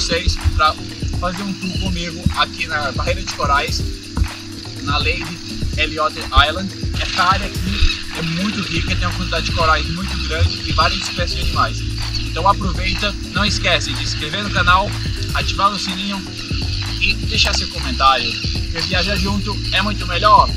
vocês para fazer um tour comigo aqui na barreira de corais, na Lady Elliot Island. Essa área aqui é muito rica, tem uma quantidade de corais muito grande e várias espécies de animais. Então aproveita, não esquece de se inscrever no canal, ativar o sininho e deixar seu comentário, porque viajar junto é muito melhor.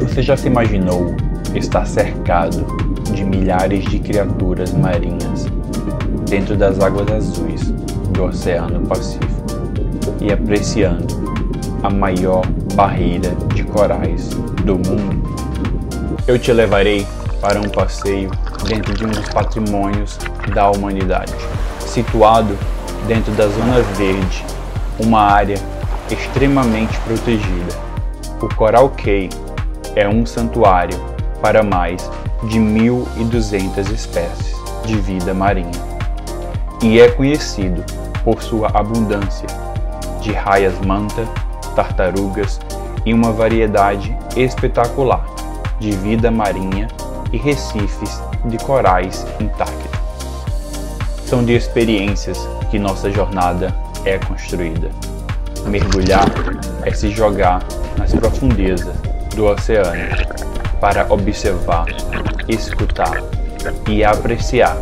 Você já se imaginou estar cercado de milhares de criaturas marinhas dentro das águas azuis do Oceano Pacífico e apreciando a maior barreira de corais do mundo? Eu te levarei para um passeio dentro de um dos patrimônios da humanidade, situado dentro da Zona Verde, uma área extremamente protegida. O coral Key é um santuário para mais de 1.200 espécies de vida marinha e é conhecido por sua abundância de raias-manta, tartarugas e uma variedade espetacular de vida marinha e recifes de corais intactos. São de experiências que nossa jornada é construída. Mergulhar é se jogar nas profundezas do oceano para observar, escutar e apreciar.